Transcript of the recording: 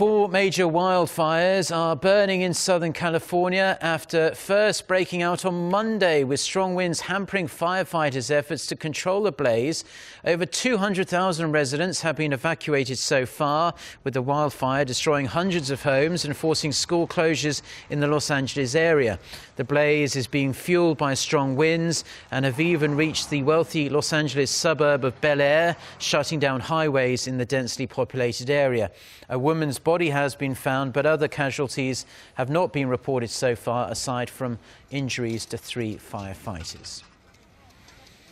Four major wildfires are burning in Southern California after first breaking out on Monday, with strong winds hampering firefighters' efforts to control the blaze. Over 200,000 residents have been evacuated so far, with the wildfire destroying hundreds of homes and forcing school closures in the Los Angeles area. The blaze is being fueled by strong winds and have even reached the wealthy Los Angeles suburb of Bel-Air, shutting down highways in the densely populated area. A woman's body has been found, but other casualties have not been reported so far, aside from injuries to three firefighters.